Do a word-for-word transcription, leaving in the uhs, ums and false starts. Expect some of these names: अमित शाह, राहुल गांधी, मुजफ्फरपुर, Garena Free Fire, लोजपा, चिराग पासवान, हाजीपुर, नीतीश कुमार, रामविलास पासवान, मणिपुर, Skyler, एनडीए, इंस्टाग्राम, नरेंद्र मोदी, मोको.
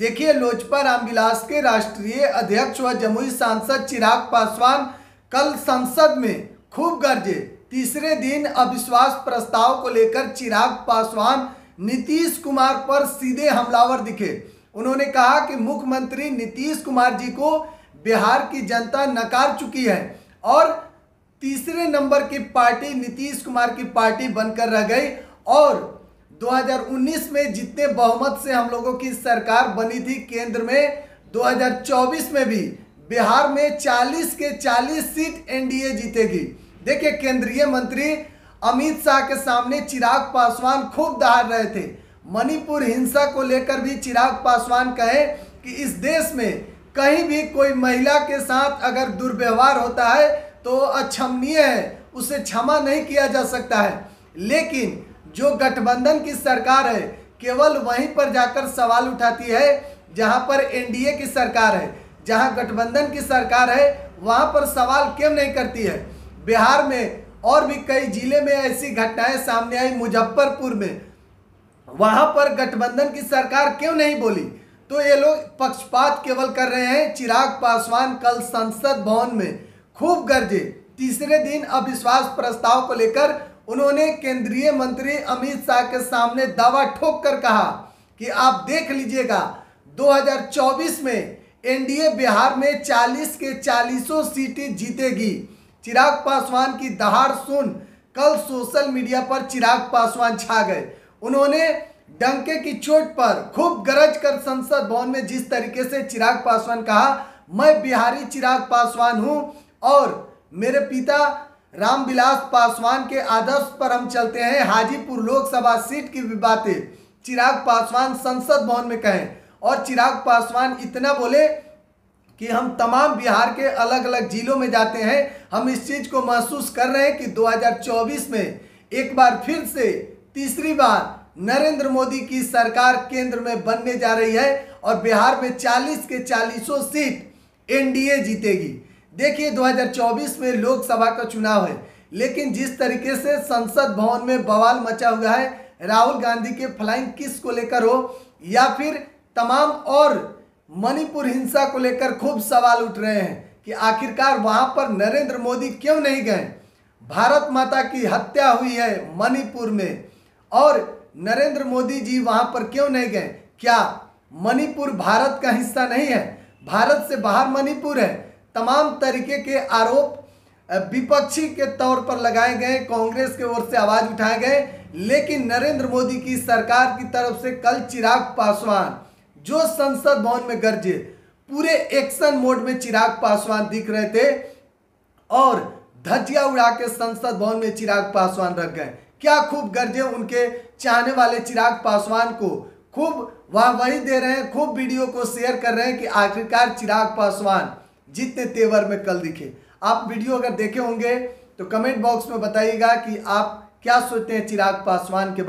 देखिए, लोजपा रामविलास के राष्ट्रीय अध्यक्ष व जमुई सांसद चिराग पासवान कल संसद में खूब गरजे। तीसरे दिन अविश्वास प्रस्ताव को लेकर चिराग पासवान नीतीश कुमार पर सीधे हमलावर दिखे। उन्होंने कहा कि मुख्यमंत्री नीतीश कुमार जी को बिहार की जनता नकार चुकी है और तीसरे नंबर की पार्टी नीतीश कुमार की पार्टी बनकर रह गई और दो हज़ार उन्नीस में जितने बहुमत से हम लोगों की सरकार बनी थी केंद्र में, दो हज़ार चौबीस में भी बिहार में चालीस के चालीस सीट एनडीए जीतेगी। देखिए, केंद्रीय मंत्री अमित शाह के सामने चिराग पासवान खूब दहाड़ रहे थे। मणिपुर हिंसा को लेकर भी चिराग पासवान कहे कि इस देश में कहीं भी कोई महिला के साथ अगर दुर्व्यवहार होता है तो अक्षमणीय है, उसे क्षमा नहीं किया जा सकता है। लेकिन जो गठबंधन की सरकार है केवल वहीं पर जाकर सवाल उठाती है जहां पर एनडीए की सरकार है, जहां गठबंधन की सरकार है वहां पर सवाल क्यों नहीं करती है। बिहार में और भी कई जिले में ऐसी घटनाएं सामने आई, मुजफ्फरपुर में, वहां पर गठबंधन की सरकार क्यों नहीं बोली। तो ये लोग पक्षपात केवल कर रहे हैं। चिराग पासवान कल संसद भवन में खूब गरजे। तीसरे दिन अविश्वास प्रस्ताव को लेकर उन्होंने केंद्रीय मंत्री अमित शाह के सामने दावा ठोक कर कहा कि आप देख लीजिएगा, दो हज़ार चौबीस में एनडीए बिहार में चालीस के चालीस सीटें जीतेगी। चिराग पासवान की दहाड़ सुन कल सोशल मीडिया पर चिराग पासवान छा गए। उन्होंने डंके की चोट पर खूब गरज कर संसद भवन में जिस तरीके से चिराग पासवान कहा, मैं बिहारी चिराग पासवान हूँ और मेरे पिता रामविलास पासवान के आदर्श पर हम चलते हैं। हाजीपुर लोकसभा सीट की बातें चिराग पासवान संसद भवन में कहें और चिराग पासवान इतना बोले कि हम तमाम बिहार के अलग अलग जिलों में जाते हैं, हम इस चीज़ को महसूस कर रहे हैं कि दो हज़ार चौबीस में एक बार फिर से तीसरी बार नरेंद्र मोदी की सरकार केंद्र में बनने जा रही है और बिहार में चालीस के चालीस सीट एनडीए जीतेगी। देखिए, दो हज़ार चौबीस में लोकसभा का चुनाव है, लेकिन जिस तरीके से संसद भवन में बवाल मचा हुआ है, राहुल गांधी के फ्लाइंग किस को लेकर हो या फिर तमाम और मणिपुर हिंसा को लेकर खूब सवाल उठ रहे हैं कि आखिरकार वहां पर नरेंद्र मोदी क्यों नहीं गए। भारत माता की हत्या हुई है मणिपुर में और नरेंद्र मोदी जी वहां पर क्यों नहीं गए। क्या मणिपुर भारत का हिस्सा नहीं है? भारत से बाहर मणिपुर है। तमाम तरीके के आरोप विपक्षी के तौर पर लगाए गए, कांग्रेस के ओर से आवाज उठाए गए, लेकिन नरेंद्र मोदी की सरकार की तरफ से कल चिराग पासवान जो संसद भवन में गरजे, पूरे एक्शन मोड में चिराग पासवान दिख रहे थे और धज्जियां उड़ा के संसद भवन में चिराग पासवान रख गए। क्या खूब गरजे उनके चाहने वाले चिराग पासवान को, खूब वाहवाही दे रहे हैं, खूब वीडियो को शेयर कर रहे हैं कि आखिरकार चिराग पासवान जितने तेवर में कल दिखे। आप वीडियो अगर देखे होंगे तो कमेंट बॉक्स में बताइएगा कि आप क्या सोचते हैं चिराग पासवान के बारे में।